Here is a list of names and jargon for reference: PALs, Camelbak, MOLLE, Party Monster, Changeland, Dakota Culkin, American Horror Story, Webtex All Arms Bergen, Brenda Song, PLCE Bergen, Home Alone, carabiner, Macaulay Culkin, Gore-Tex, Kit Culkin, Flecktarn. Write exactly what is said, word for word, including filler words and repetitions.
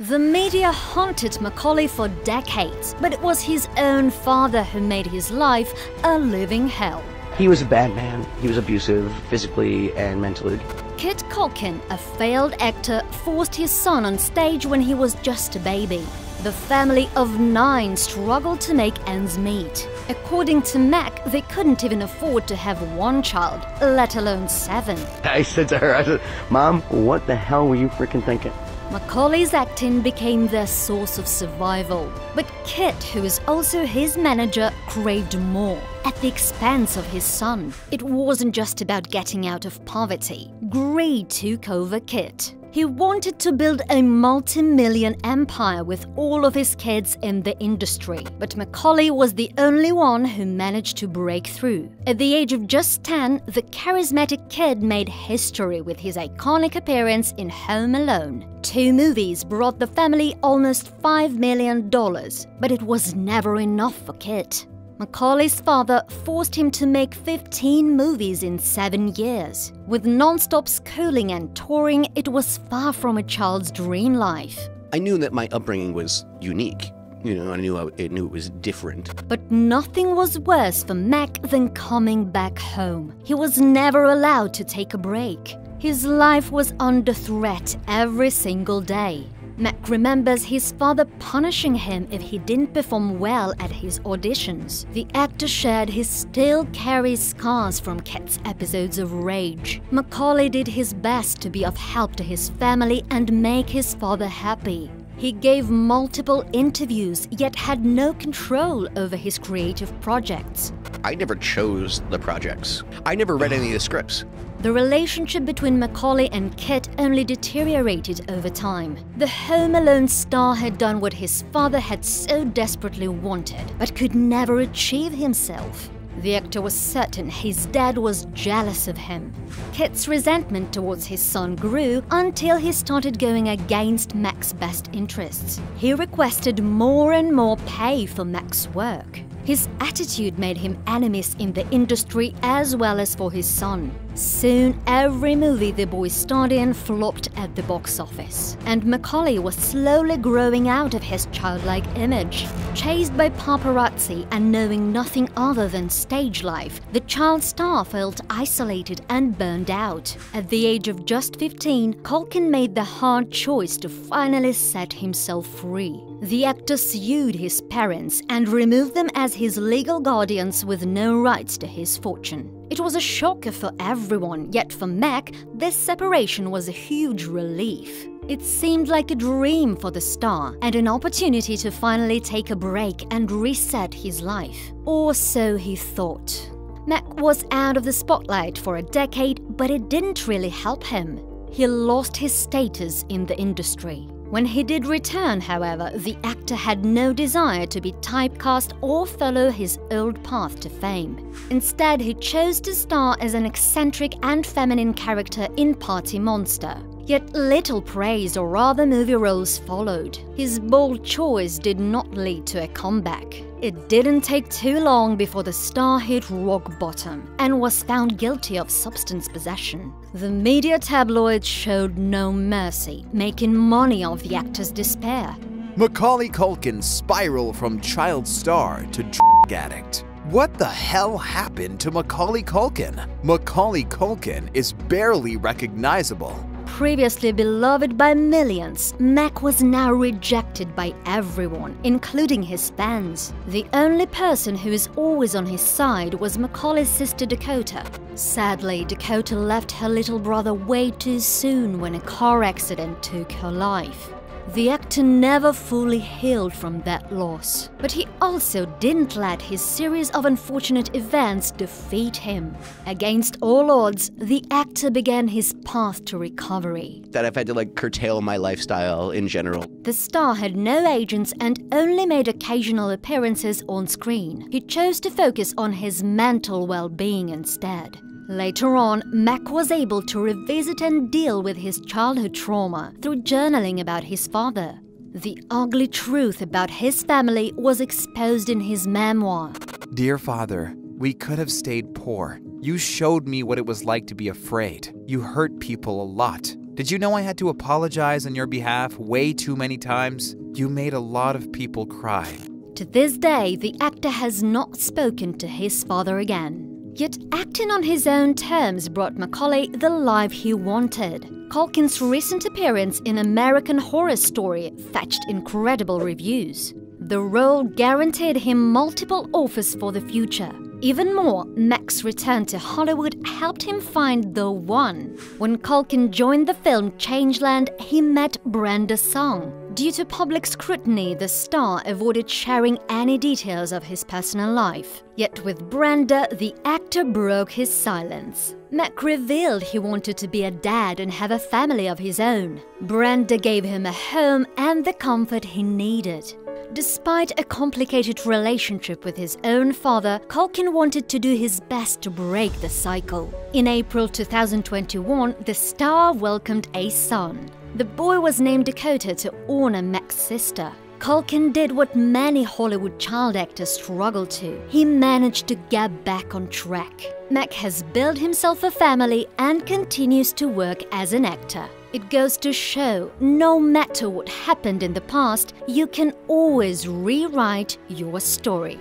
The media haunted Macaulay for decades, but it was his own father who made his life a living hell. He was a bad man. He was abusive, physically and mentally. Kit Culkin, a failed actor, forced his son on stage when he was just a baby. The family of nine struggled to make ends meet. According to Mac, they couldn't even afford to have one child, let alone seven. I said to her, I said, "Mom, what the hell were you freaking thinking?" Macaulay's acting became their source of survival. But Kit, who is also his manager, craved more, at the expense of his son. It wasn't just about getting out of poverty. Greed took over Kit. He wanted to build a multi-million empire with all of his kids in the industry. But Macaulay was the only one who managed to break through. At the age of just ten, the charismatic kid made history with his iconic appearance in Home Alone. Two movies brought the family almost five million dollars, but it was never enough for Kit. Macaulay's father forced him to make fifteen movies in seven years. With non-stop schooling and touring, it was far from a child's dream life. I knew that my upbringing was unique. You know, I knew, I, I knew it was different. But nothing was worse for Mac than coming back home. He was never allowed to take a break. His life was under threat every single day. Mac remembers his father punishing him if he didn't perform well at his auditions. The actor shared he still carries scars from Kit's episodes of rage. Macaulay did his best to be of help to his family and make his father happy. He gave multiple interviews, yet had no control over his creative projects. I never chose the projects. I never read any of the scripts. The relationship between Macaulay and Kit only deteriorated over time. The Home Alone star had done what his father had so desperately wanted, but could never achieve himself. The actor was certain his dad was jealous of him. Kit's resentment towards his son grew until he started going against Mac's best interests. He requested more and more pay for Mac's work. His attitude made him enemies in the industry as well as for his son. Soon, every movie the boy starred in flopped at the box office, and Macaulay was slowly growing out of his childlike image. Chased by paparazzi and knowing nothing other than stage life, the child star felt isolated and burned out. At the age of just fifteen, Culkin made the hard choice to finally set himself free. The actor sued his parents and removed them as his legal guardians with no rights to his fortune. It was a shocker for everyone, yet for Mac, this separation was a huge relief. It seemed like a dream for the star and an opportunity to finally take a break and reset his life. Or so he thought. Mac was out of the spotlight for a decade, but it didn't really help him. He lost his status in the industry. When he did return, however, the actor had no desire to be typecast or follow his old path to fame. Instead, he chose to star as an eccentric and feminine character in Party Monster. Yet little praise or other movie roles followed. His bold choice did not lead to a comeback. It didn't take too long before the star hit rock bottom and was found guilty of substance possession. The media tabloids showed no mercy, making money off the actor's despair. Macaulay Culkin spiraled from child star to drug addict. What the hell happened to Macaulay Culkin? Macaulay Culkin is barely recognizable. Previously beloved by millions, Mac was now rejected by everyone, including his fans. The only person who is always on his side was Macaulay's sister Dakota. Sadly, Dakota left her little brother way too soon when a car accident took her life. The actor never fully healed from that loss, but he also didn't let his series of unfortunate events defeat him. Against all odds, the actor began his path to recovery. That I've had to like curtail my lifestyle in general. The star had no agents and only made occasional appearances on screen. He chose to focus on his mental well-being instead. Later on, Mac was able to revisit and deal with his childhood trauma through journaling about his father. The ugly truth about his family was exposed in his memoir. Dear father, we could have stayed poor. You showed me what it was like to be afraid. You hurt people a lot. Did you know I had to apologize on your behalf way too many times? You made a lot of people cry. To this day, the actor has not spoken to his father again. Yet acting on his own terms brought Macaulay the life he wanted. Culkin's recent appearance in American Horror Story fetched incredible reviews. The role guaranteed him multiple offers for the future. Even more, Mac's return to Hollywood helped him find the one. When Culkin joined the film Changeland, he met Brenda Song. Due to public scrutiny, the star avoided sharing any details of his personal life. Yet with Brenda, the actor broke his silence. Mac revealed he wanted to be a dad and have a family of his own. Brenda gave him a home and the comfort he needed. Despite a complicated relationship with his own father, Culkin wanted to do his best to break the cycle. In April two thousand twenty-one, the star welcomed a son. The boy was named Dakota to honor Mac's sister. Culkin did what many Hollywood child actors struggle to. He managed to get back on track. Mac has built himself a family and continues to work as an actor. It goes to show, no matter what happened in the past, you can always rewrite your story.